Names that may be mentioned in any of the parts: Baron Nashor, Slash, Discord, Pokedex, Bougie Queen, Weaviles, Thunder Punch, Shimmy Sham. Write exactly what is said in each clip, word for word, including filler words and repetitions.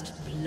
First blood.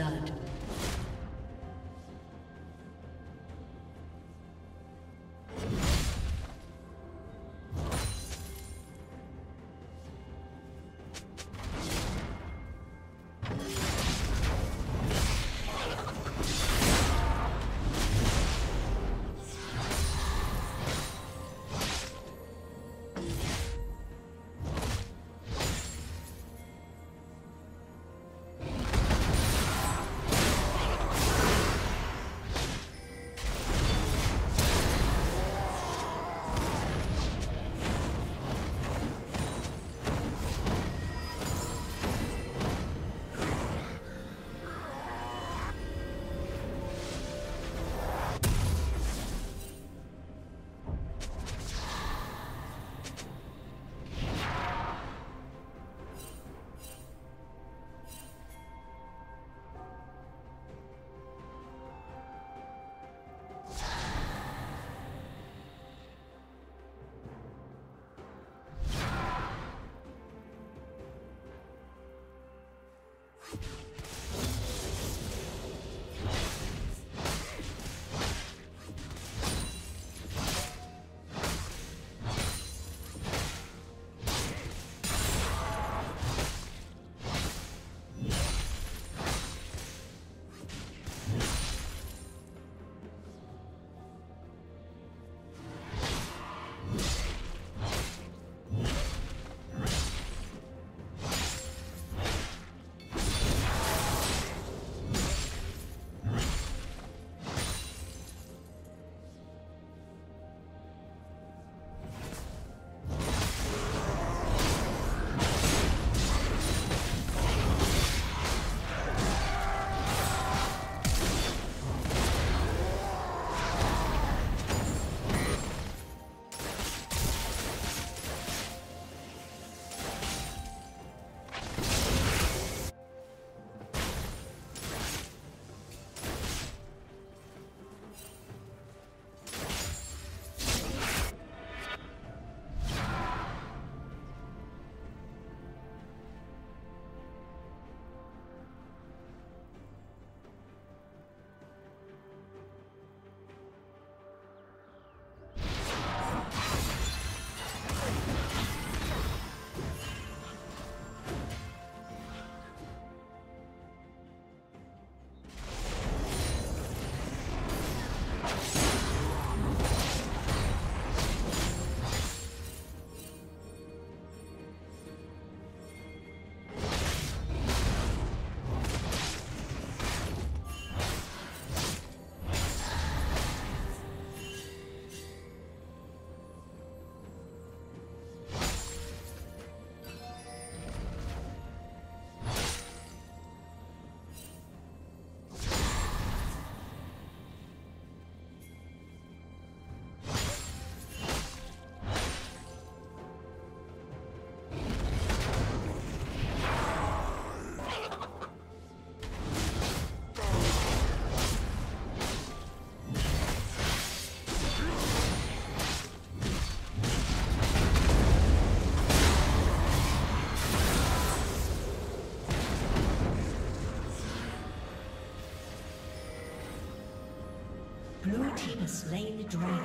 Slain the dragon.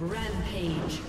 Rampage.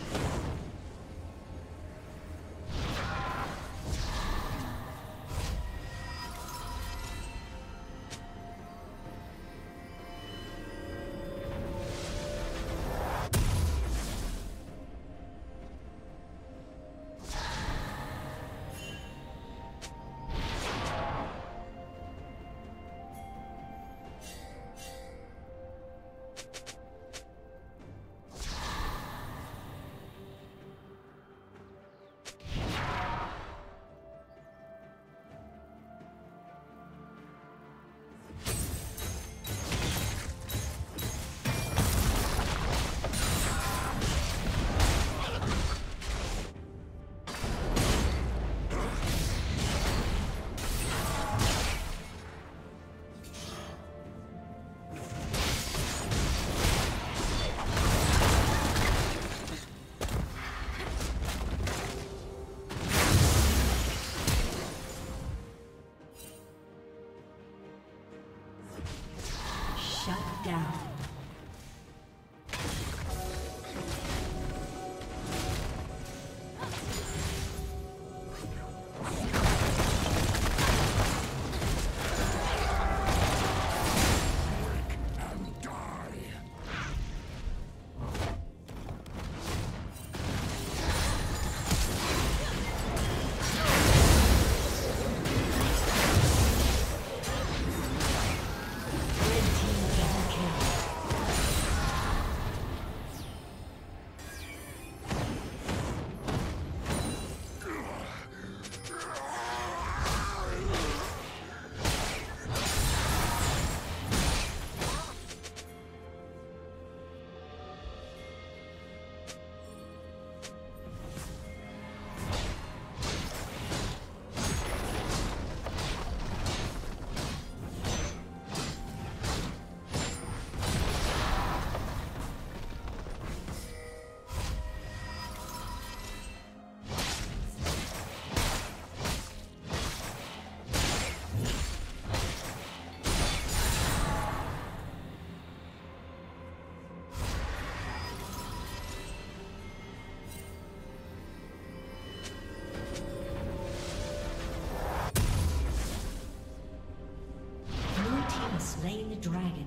Dragon.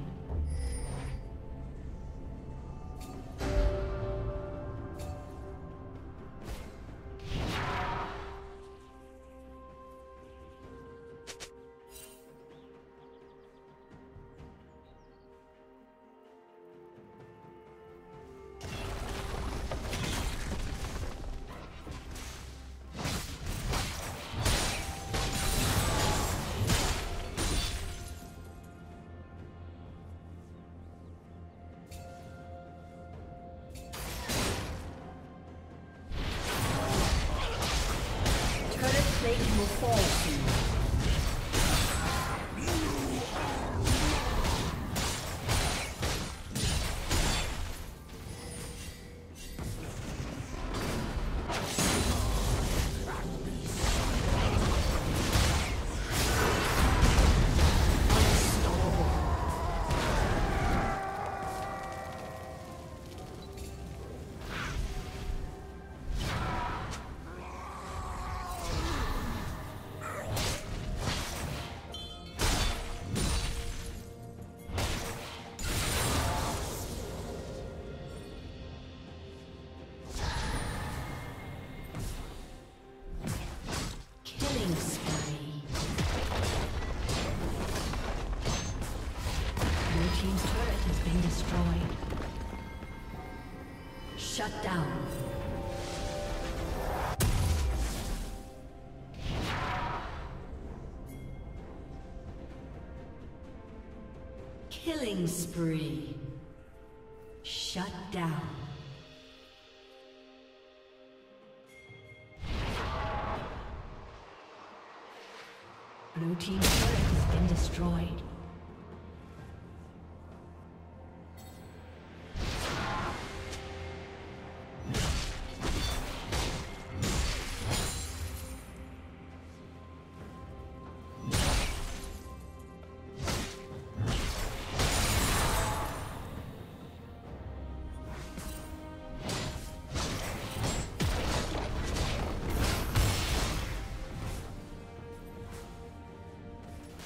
Shut down. Killing spree. Shut down. Blue team's turret has been destroyed.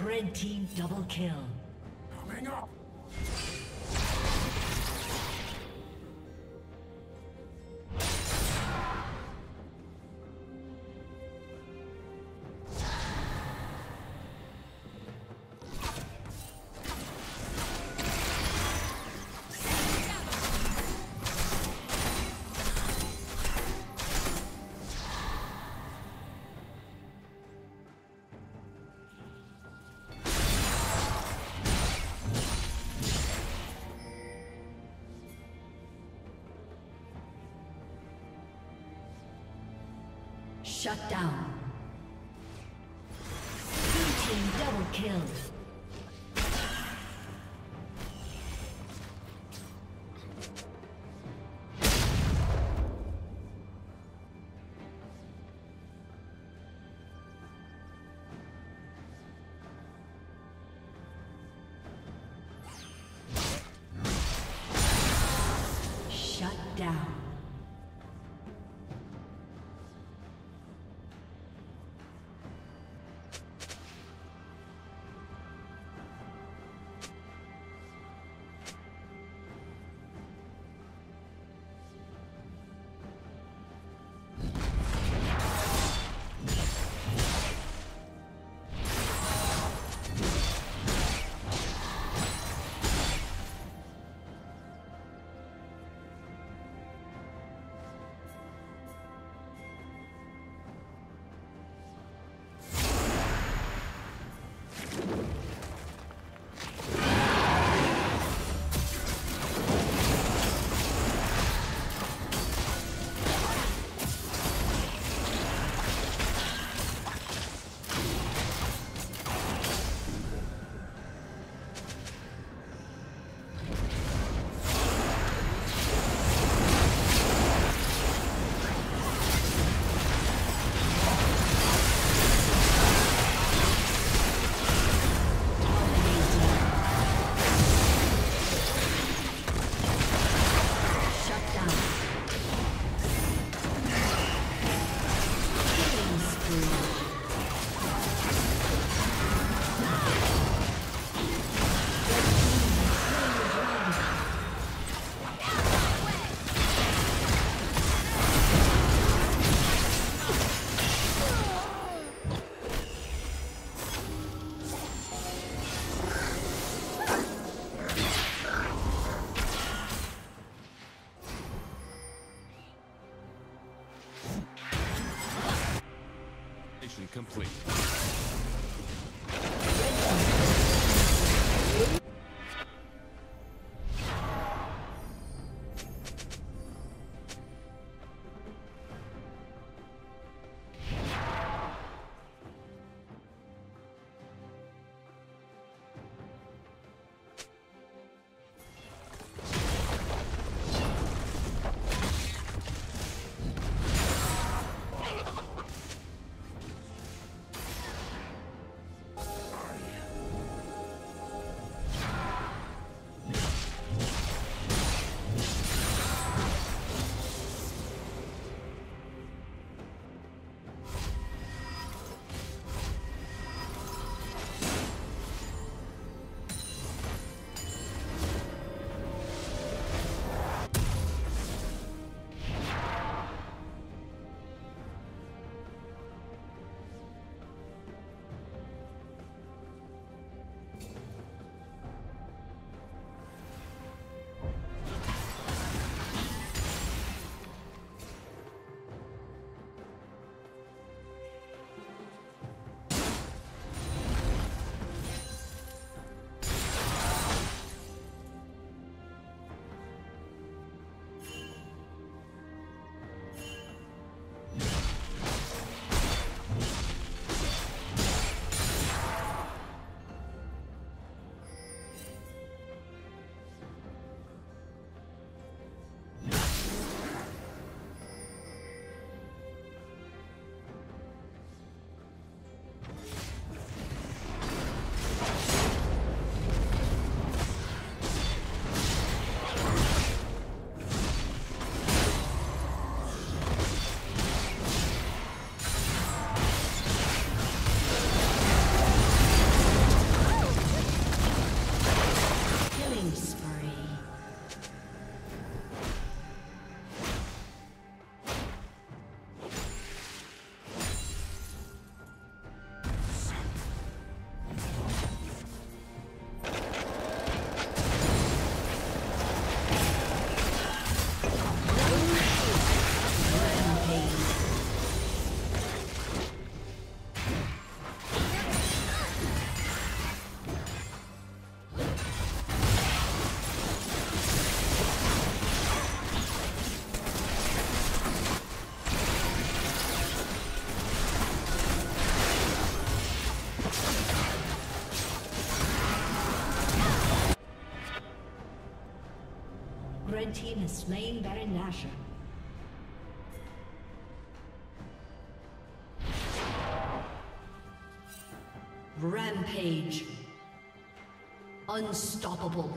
Red team double kill. Coming up. Shut down. Blue team double kill. Complete. team has slain Baron Nashor. Rampage. Unstoppable.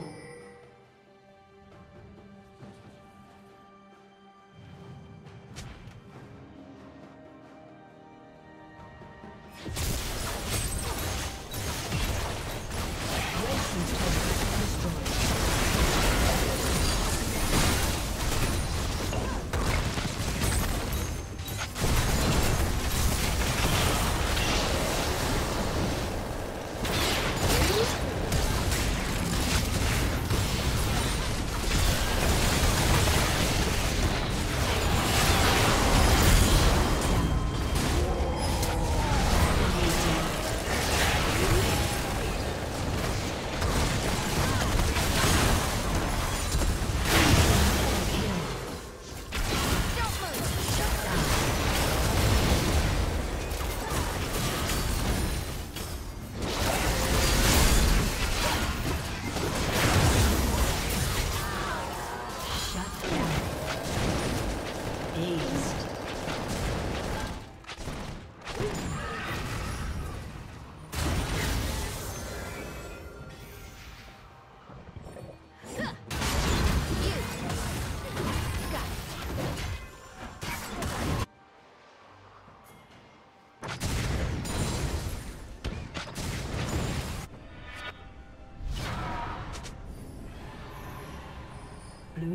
Blue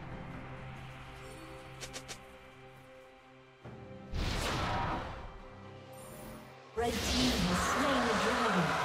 Red team has slain the dragon.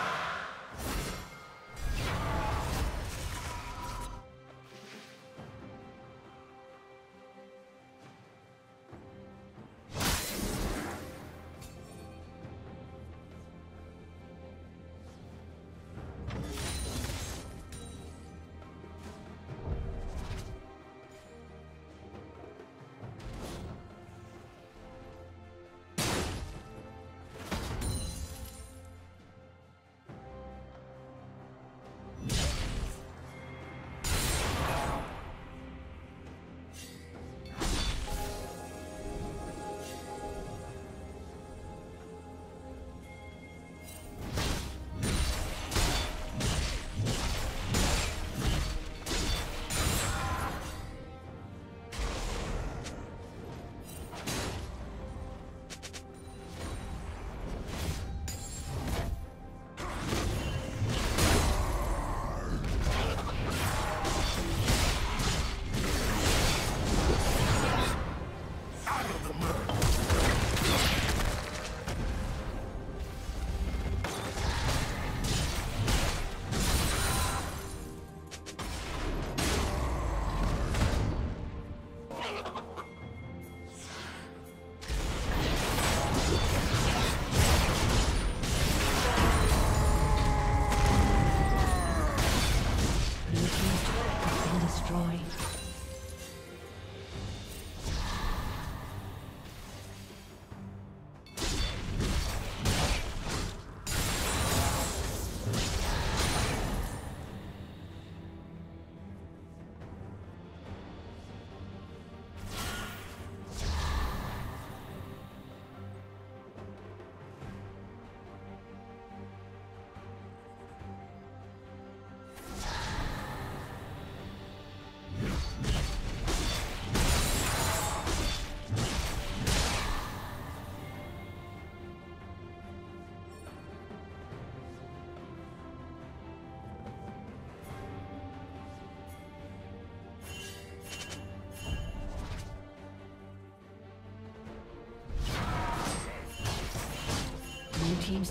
Team's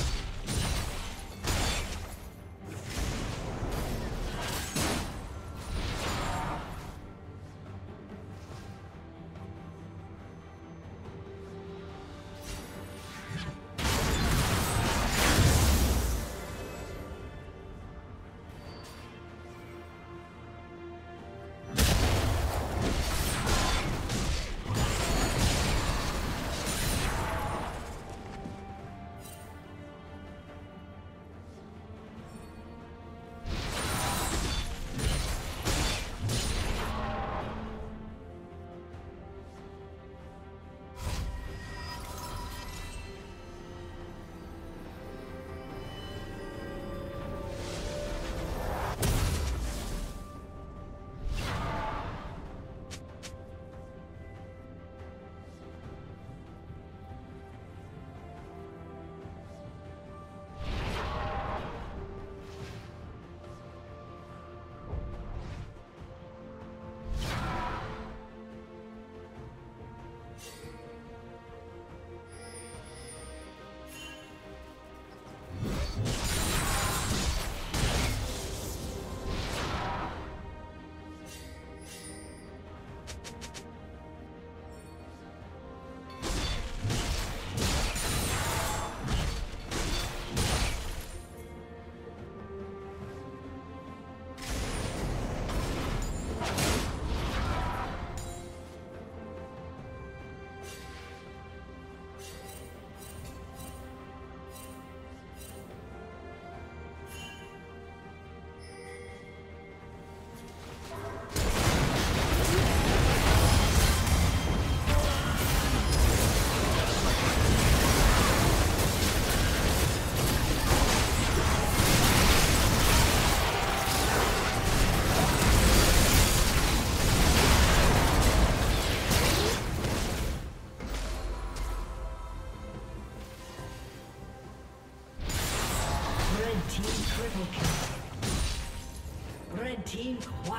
Red team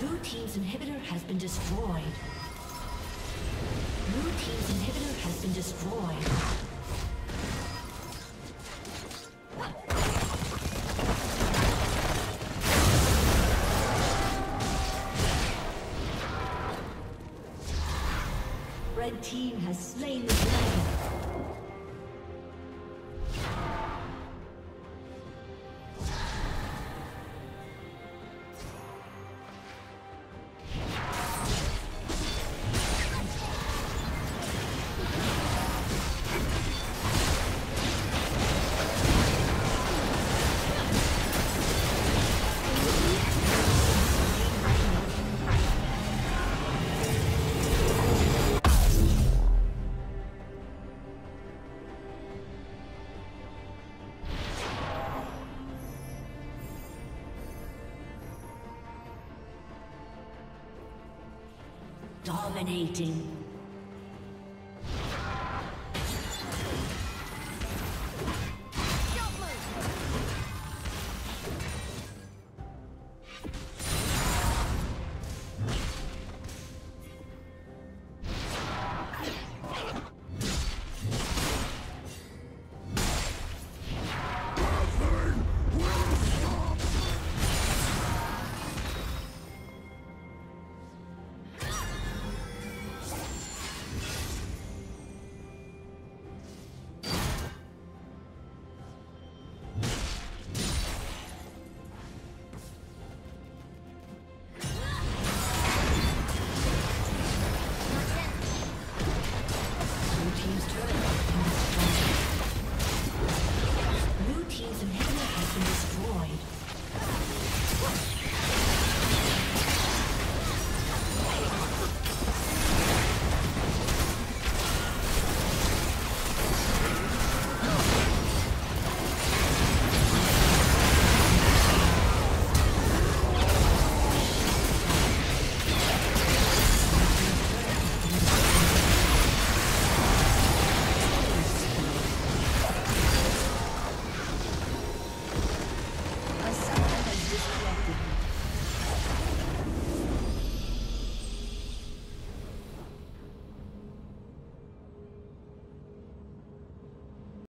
Blue team's inhibitor has been destroyed. Blue team's inhibitor has been destroyed. Red team has slain the dragon. Dominating.